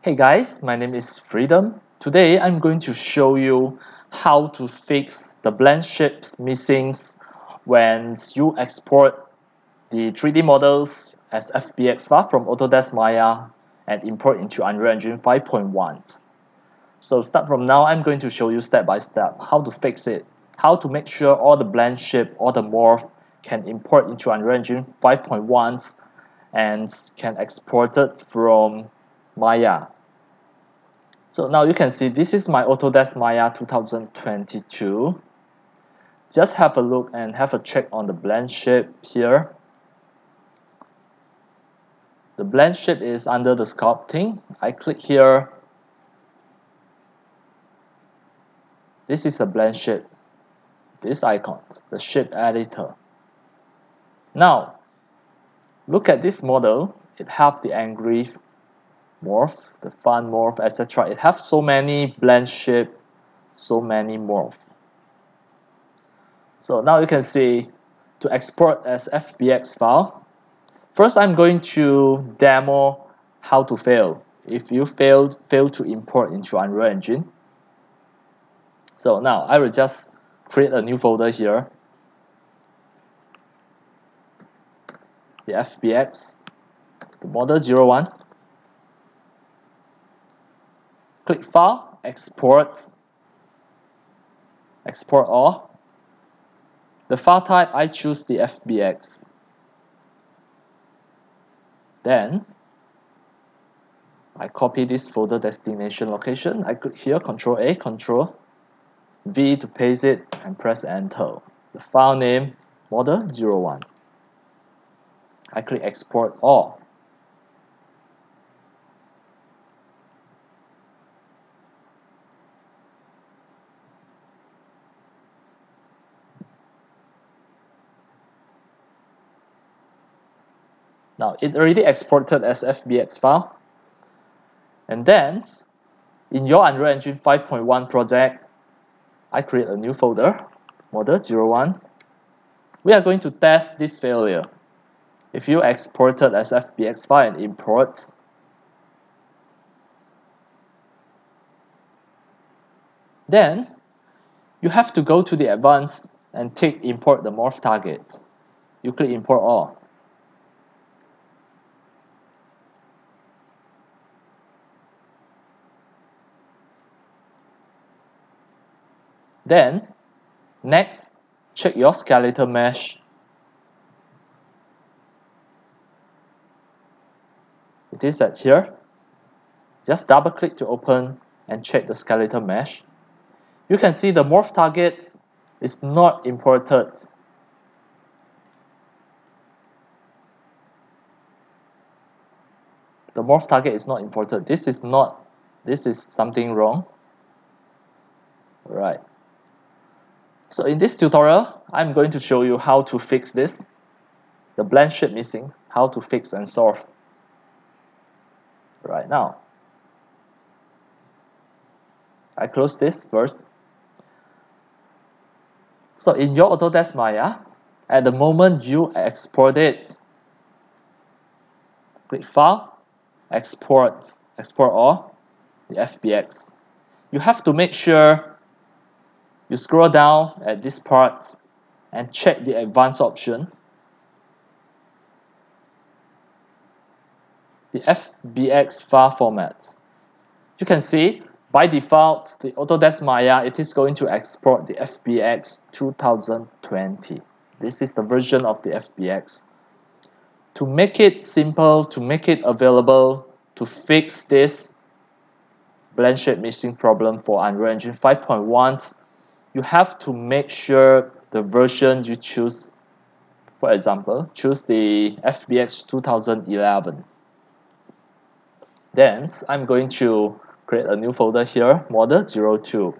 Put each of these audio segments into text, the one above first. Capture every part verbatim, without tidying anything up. Hey guys, my name is Freedom. Today I'm going to show you how to fix the blend shapes missings when you export the three D models as F B X file from Autodesk Maya and import into Unreal Engine five point one. So start from now, I'm going to show you step by step how to fix it, how to make sure all the blend shape, all the morph can import into Unreal Engine five point one and can export it from Maya. So now you can see this is my Autodesk Maya two thousand twenty-two. Just have a look and have a check on the blend shape here. The blend shape is under the sculpting. I click here. This is a blend shape. This icon, the shape editor. Now, look at this model. It has the angry morph, the fun morph, et cetera. It has so many blend shape, so many morph. So now you can see to export as F B X file. First, I'm going to demo how to fail. If you failed, fail to import into Unreal Engine. So now I will just create a new folder here. The F B X, the model zero one. Click File, Export, Export All. The file type, I choose the F B X. Then, I copy this folder destination location. I click here, Control A, Control V to paste it, and press Enter. The file name, model zero one. I click Export All. Now, it already exported as F B X file. And then, in your Unreal Engine five point one project, I create a new folder, model zero one. We are going to test this failure. If you export it as F B X file and import, then you have to go to the advanced and take import the morph target. You click import all. Then, next, check your skeletal mesh. It is at here. Just double click to open and check the skeletal mesh. You can see the morph target is not imported. The morph target is not imported. This is not, this is something wrong. Right. So in this tutorial, I'm going to show you how to fix this, the blend shape missing, how to fix and solve right now. I close this first. So in your Autodesk Maya, at the moment you export it, click File, Export, Export All, the F B X. You have to make sure you scroll down at this part and check the advanced option. The F B X file format. You can see by default the Autodesk Maya, it is going to export the F B X two thousand twenty. This is the version of the F B X. To make it simple, to make it available, to fix this blend shape missing problem for Unreal Engine five point one, you have to make sure the version you choose, for example, choose the F B X two thousand eleven. Then I'm going to create a new folder here, model zero two.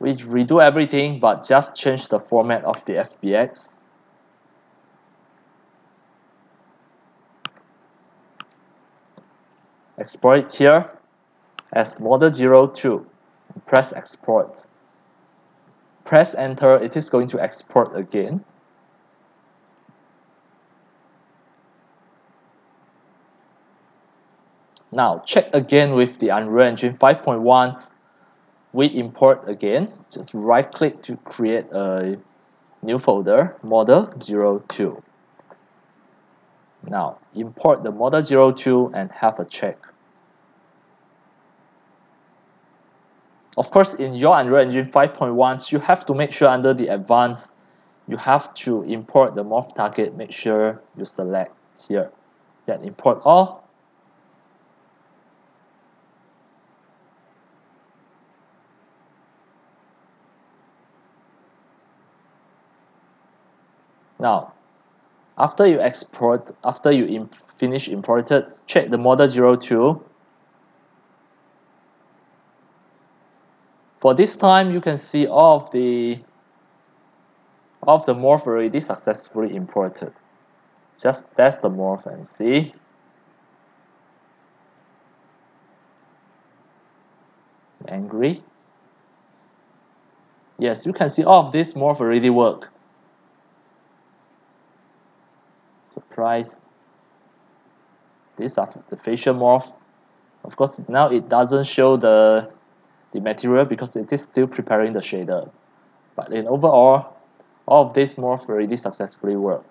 We redo everything but just change the format of the F B X. Export it here as model zero two. Press export. Press enter, it is going to export again. Now check again with the Unreal Engine five point one. We import again, just right click to create a new folder, model zero two. Now import the model zero two and have a check. Of course, in your Unreal Engine five point one, you have to make sure under the advanced, you have to import the morph target. Make sure you select here, then import all. Now, after you export, after you imp finish imported, check the model zero two. For this time, you can see all of the all of the morph already successfully imported. Just test the morph and see. Angry. Yes, you can see all of this morph already work. Surprise. These are the facial morph. Of course, now it doesn't show the the material because it is still preparing the shader. But in overall, all of this morph already successfully work.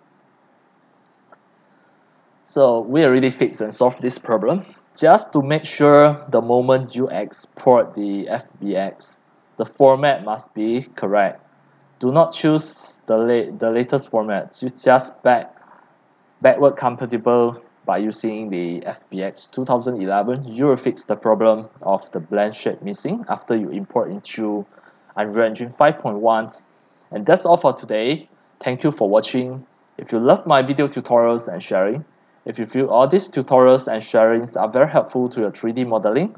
So we already fixed and solved this problem. Just to make sure the moment you export the F B X, the format must be correct. Do not choose the, la the latest format. You just back backward compatible by using the F B X two thousand eleven. You will fix the problem of the blend shape missing after you import into Unreal Engine five point one. And that's all for today. Thank you for watching. If you love my video tutorials and sharing, if you feel all these tutorials and sharings are very helpful to your three D modeling,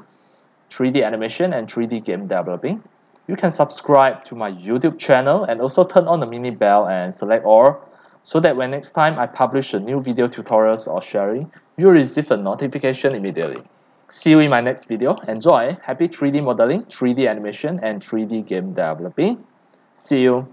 three D animation and three D game developing, you can subscribe to my YouTube channel and also turn on the mini bell and select all, so that when next time I publish a new video tutorials or sharing, you'll receive a notification immediately. See you in my next video. Enjoy! Happy three D modeling, three D animation and three D game developing. See you!